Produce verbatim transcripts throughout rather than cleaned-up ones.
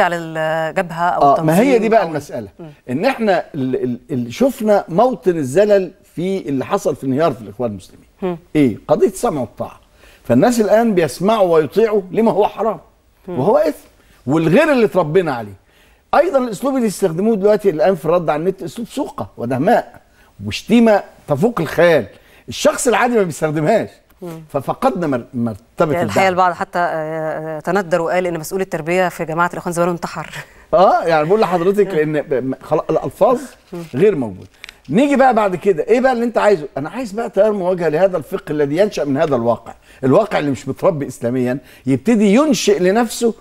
على الجبهه او التنظيم. ما هي دي بقى المساله، ان احنا شفنا موطن الزلل في اللي حصل في انهيار في الاخوان المسلمين. م. ايه قضيه السمع والطاعه، فالناس الان بيسمعوا ويطيعوا لما هو حرام م. وهو اثم والغير اللي اتربينا عليه. ايضا الاسلوب اللي يستخدموه دلوقتي الان في الرد على النت اسلوب سوقه ودهماء وشتيمه تفوق الخيال، الشخص العادي ما بيستخدمهاش. ففقدنا مرتبه يعني الحقيقه البعض حتى تندر وقال ان مسؤول التربيه في جماعه الاخوان زمانه انتحر. اه يعني بقول لحضرتك لان خلاص الالفاظ غير موجوده. نيجي بقى بعد كده ايه بقى اللي انت عايزه؟ انا عايز بقى تيار مواجهه لهذا الفقه الذي ينشا من هذا الواقع، الواقع اللي مش متربي اسلاميا يبتدي ينشئ لنفسه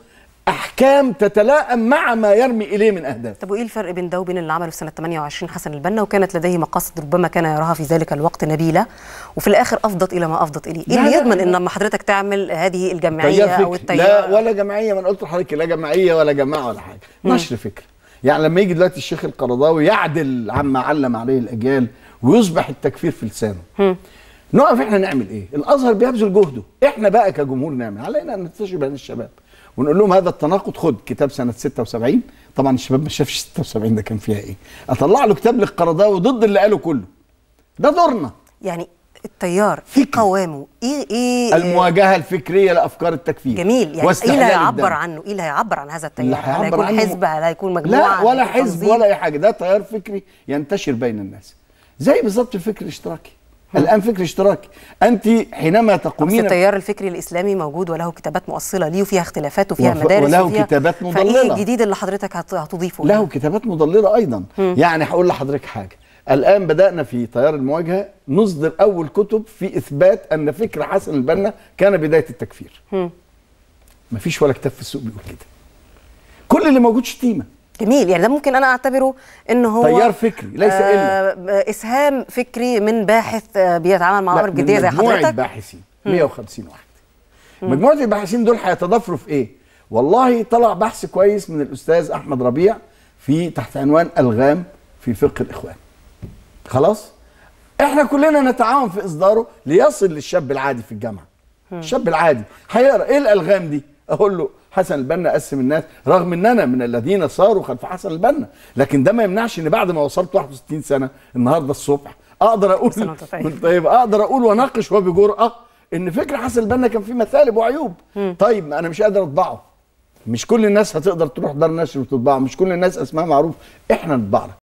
احكام تتلائم مع ما يرمي اليه من اهداف. طب وايه الفرق بين ده وبين اللي عمله في سنه ثمانية وعشرين حسن البنا وكانت لديه مقاصد ربما كان يراها في ذلك الوقت نبيله وفي الاخر افضت الى ما افضت اليه؟ ايه اللي يضمن ان لما حضرتك تعمل هذه الجمعيه او التيار؟ لا ولا جمعيه، ما انا قلت لحضرتك لا جمعيه ولا جماعه ولا حاجه، نشر فكره. يعني لما يجي دلوقتي الشيخ القرضاوي يعدل عما علم عليه الاجيال ويصبح التكفير في لسانه، نقف احنا نعمل ايه؟ الازهر بيبذل جهده، احنا بقى كجمهور نعمل، علينا ان ننتشر بين الشباب ونقول لهم هذا التناقض. خد كتاب سنه ستة وسبعين، طبعا الشباب ما شافش ستة وسبعين ده كان فيها ايه، اطلع له كتاب للقرضاوي ضد اللي قاله كله. ده دورنا. يعني التيار في قوامه ايه ايه المواجهه الفكريه لافكار التكفير. جميل، يعني ايه اللي هيعبر عنه؟ ايه اللي هيعبر عن هذا التيار؟ هل هيكون حزب؟ هل هيكون مجموعه؟ لا ولا حزب ولا اي حاجه، ده تيار فكري ينتشر بين الناس. زي بالظبط الفكر الاشتراكي. الآن فكر اشتراكي، أنت حينما تقومين التيار الفكري الإسلامي موجود وله كتابات مؤصلة ليه وفيها اختلافات وفيها مدارس وله وفيها كتابات مضللة. فإيه الجديد اللي حضرتك هتضيفه؟ له كتابات مضللة أيضا. م. يعني هقول لحضرتك حاجة، الآن بدأنا في تيار المواجهة نصدر أول كتب في إثبات أن فكر حسن البنا كان بداية التكفير. م. مفيش ولا كتاب في السوق بيقول كده. كل اللي موجود شتيمة. جميل، يعني ده ممكن انا اعتبره ان هو تيار فكري ليس الا آه اسهام فكري من باحث آه بيتعامل مع امر جديه زي حضرتك. مجموعه باحثين مئة وخمسين واحد. مم. مجموعه الباحثين دول هيتضافروا في ايه؟ والله طلع بحث كويس من الاستاذ احمد ربيع في تحت عنوان الغام في فقه الاخوان. خلاص؟ احنا كلنا نتعاون في اصداره ليصل للشاب العادي في الجامعه. مم. الشاب العادي هيقرا ايه الالغام دي؟ اقول له حسن البنا قسم الناس، رغم اننا من الذين صاروا خلف حسن البنا، لكن ده ما يمنعش ان بعد ما وصلت واحد وستين سنه النهارده الصبح اقدر اقول طيب اقدر اقول واناقش وبجرأه ان فكر حسن البنا كان فيه مثالب وعيوب. مم. طيب انا مش قادر اطبعه، مش كل الناس هتقدر تروح دار نشر وتطبعه، مش كل الناس اسمها معروف، احنا نطبع لك